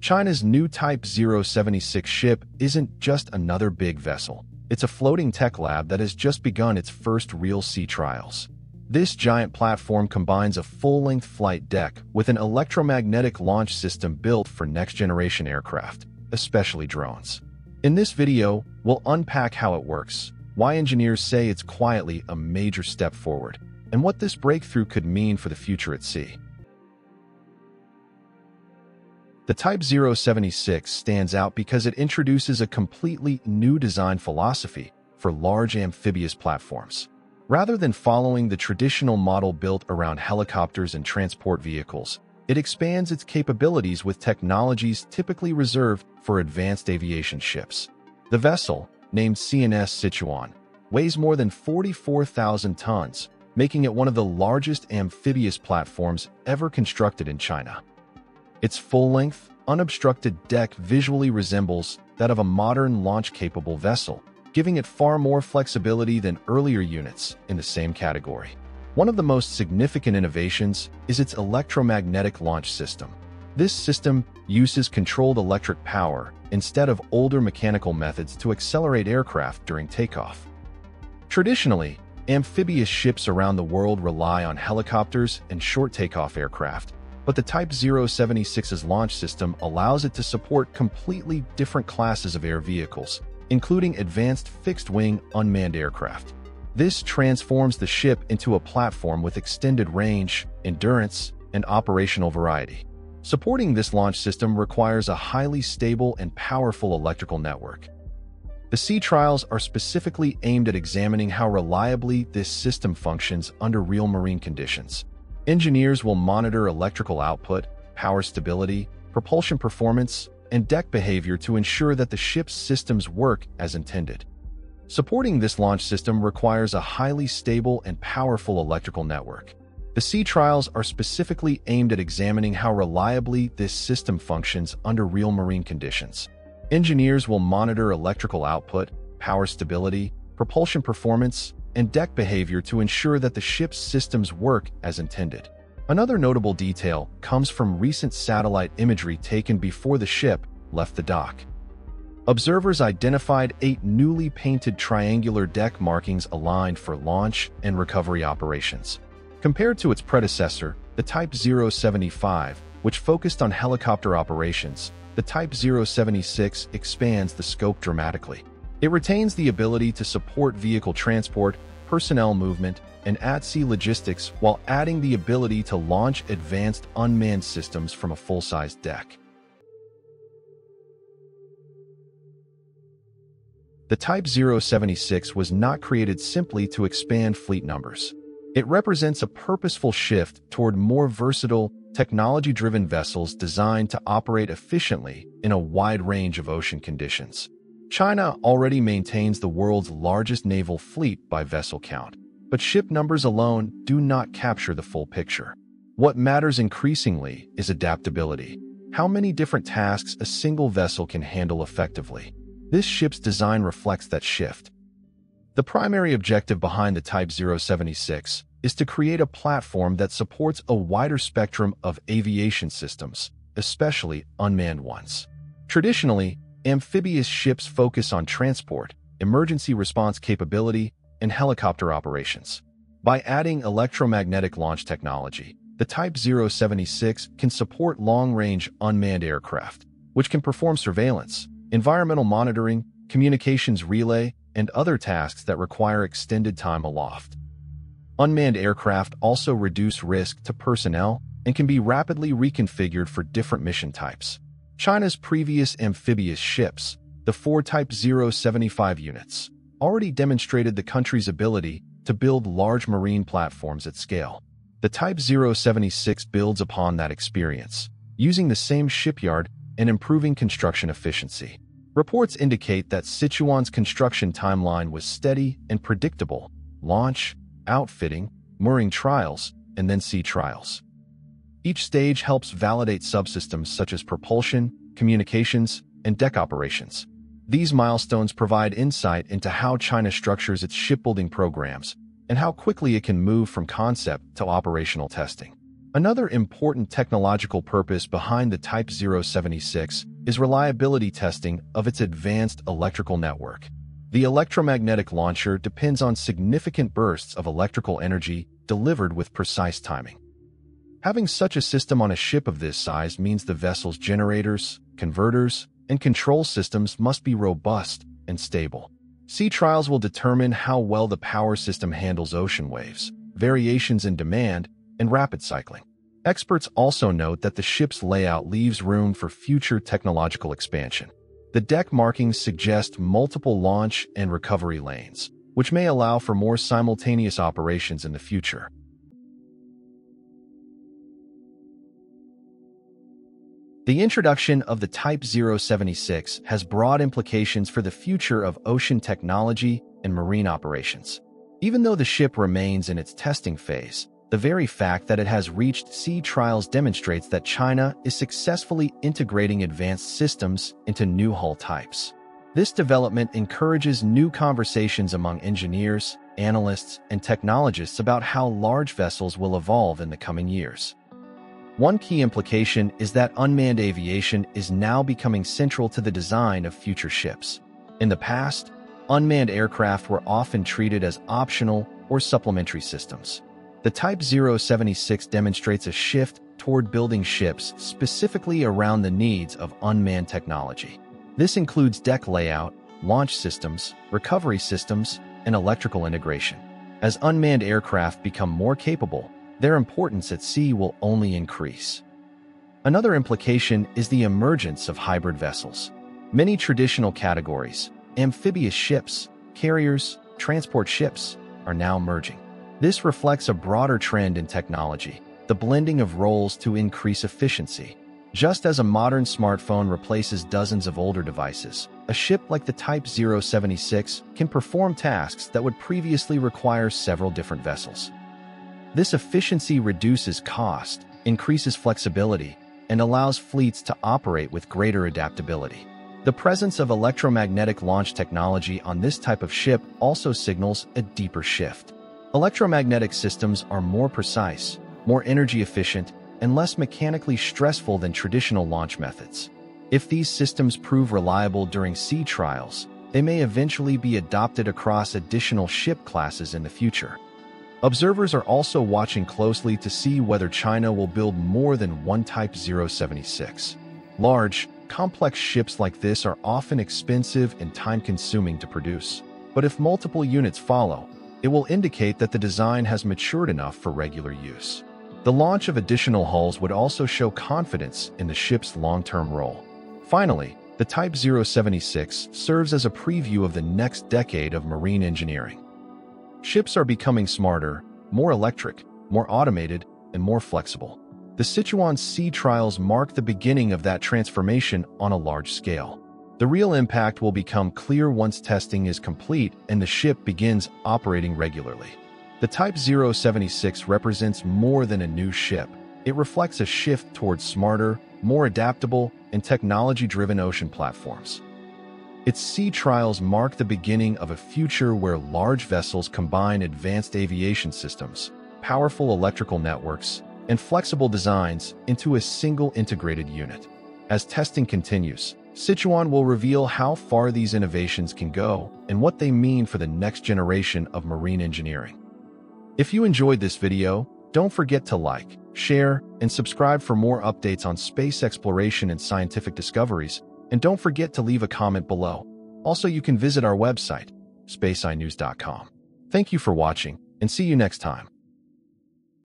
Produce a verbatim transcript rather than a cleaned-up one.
China's new Type zero seventy-six ship isn't just another big vessel. It's a floating tech lab that has just begun its first real sea trials. This giant platform combines a full-length flight deck with an electromagnetic launch system built for next-generation aircraft, especially drones. In this video, we'll unpack how it works, why engineers say it's quietly a major step forward, and what this breakthrough could mean for the future at sea. The Type zero seventy-six stands out because it introduces a completely new design philosophy for large amphibious platforms. Rather than following the traditional model built around helicopters and transport vehicles, it expands its capabilities with technologies typically reserved for advanced aviation ships. The vessel, named C N S Sichuan, weighs more than forty-four thousand tons, making it one of the largest amphibious platforms ever constructed in China. Its full-length, unobstructed deck visually resembles that of a modern launch-capable vessel, giving it far more flexibility than earlier units in the same category. One of the most significant innovations is its electromagnetic launch system. This system uses controlled electric power instead of older mechanical methods to accelerate aircraft during takeoff. Traditionally, amphibious ships around the world rely on helicopters and short takeoff aircraft, but the Type zero seventy-six's launch system allows it to support completely different classes of air vehicles, including advanced fixed-wing unmanned aircraft. This transforms the ship into a platform with extended range, endurance, and operational variety. Supporting this launch system requires a highly stable and powerful electrical network. The sea trials are specifically aimed at examining how reliably this system functions under real marine conditions. Engineers will monitor electrical output, power stability, propulsion performance, and deck behavior to ensure that the ship's systems work as intended. Supporting this launch system requires a highly stable and powerful electrical network. The sea trials are specifically aimed at examining how reliably this system functions under real marine conditions. Engineers will monitor electrical output, power stability, propulsion performance, and deck behavior to ensure that the ship's systems work as intended. Another notable detail comes from recent satellite imagery taken before the ship left the dock. Observers identified eight newly painted triangular deck markings aligned for launch and recovery operations. Compared to its predecessor, the Type zero seventy-five, which focused on helicopter operations, the Type zero seventy-six expands the scope dramatically. It retains the ability to support vehicle transport, personnel movement, and at-sea logistics while adding the ability to launch advanced unmanned systems from a full-size deck. The Type zero seventy-six was not created simply to expand fleet numbers. It represents a purposeful shift toward more versatile, technology-driven vessels designed to operate efficiently in a wide range of ocean conditions. China already maintains the world's largest naval fleet by vessel count, but ship numbers alone do not capture the full picture. What matters increasingly is adaptability, how many different tasks a single vessel can handle effectively. This ship's design reflects that shift. The primary objective behind the Type zero seventy-six is to create a platform that supports a wider spectrum of aviation systems, especially unmanned ones. Traditionally, amphibious ships focus on transport, emergency response capability, and helicopter operations. By adding electromagnetic launch technology, the Type zero seventy-six can support long-range unmanned aircraft, which can perform surveillance, environmental monitoring, communications relay, and other tasks that require extended time aloft. Unmanned aircraft also reduce risk to personnel and can be rapidly reconfigured for different mission types. China's previous amphibious ships, the four Type zero seventy-five units, already demonstrated the country's ability to build large marine platforms at scale. The Type zero seventy-six builds upon that experience, using the same shipyard and improving construction efficiency. Reports indicate that Sichuan's construction timeline was steady and predictable: launch, outfitting, mooring trials, and then sea trials. Each stage helps validate subsystems such as propulsion, communications, and deck operations. These milestones provide insight into how China structures its shipbuilding programs and how quickly it can move from concept to operational testing. Another important technological purpose behind the Type zero seven six is reliability testing of its advanced electrical network. The electromagnetic launcher depends on significant bursts of electrical energy delivered with precise timing. Having such a system on a ship of this size means the vessel's generators, converters, and control systems must be robust and stable. Sea trials will determine how well the power system handles ocean waves, variations in demand, and rapid cycling. Experts also note that the ship's layout leaves room for future technological expansion. The deck markings suggest multiple launch and recovery lanes, which may allow for more simultaneous operations in the future. The introduction of the Type zero seven six has broad implications for the future of ocean technology and marine operations. Even though the ship remains in its testing phase, the very fact that it has reached sea trials demonstrates that China is successfully integrating advanced systems into new hull types. This development encourages new conversations among engineers, analysts, and technologists about how large vessels will evolve in the coming years. One key implication is that unmanned aviation is now becoming central to the design of future ships. In the past, unmanned aircraft were often treated as optional or supplementary systems. The Type zero seven six demonstrates a shift toward building ships specifically around the needs of unmanned technology. This includes deck layout, launch systems, recovery systems, and electrical integration. As unmanned aircraft become more capable, their importance at sea will only increase. Another implication is the emergence of hybrid vessels. Many traditional categories, amphibious ships, carriers, transport ships, are now merging. This reflects a broader trend in technology, the blending of roles to increase efficiency. Just as a modern smartphone replaces dozens of older devices, a ship like the Type zero seven six can perform tasks that would previously require several different vessels. This efficiency reduces cost, increases flexibility, and allows fleets to operate with greater adaptability. The presence of electromagnetic launch technology on this type of ship also signals a deeper shift. Electromagnetic systems are more precise, more energy efficient, and less mechanically stressful than traditional launch methods. If these systems prove reliable during sea trials, they may eventually be adopted across additional ship classes in the future. Observers are also watching closely to see whether China will build more than one Type zero seven six. Large, complex ships like this are often expensive and time-consuming to produce, but if multiple units follow, it will indicate that the design has matured enough for regular use. The launch of additional hulls would also show confidence in the ship's long-term role. Finally, the Type zero seven six serves as a preview of the next decade of marine engineering. Ships are becoming smarter, more electric, more automated, and more flexible. The Sichuan sea trials mark the beginning of that transformation on a large scale. The real impact will become clear once testing is complete and the ship begins operating regularly. The Type zero seven six represents more than a new ship. It reflects a shift towards smarter, more adaptable, and technology-driven ocean platforms. Its sea trials mark the beginning of a future where large vessels combine advanced aviation systems, powerful electrical networks, and flexible designs into a single integrated unit. As testing continues, Sichuan will reveal how far these innovations can go and what they mean for the next generation of marine engineering. If you enjoyed this video, don't forget to like, share, and subscribe for more updates on space exploration and scientific discoveries, and don't forget to leave a comment below. Also, you can visit our website, space i news dot com. Thank you for watching, and see you next time.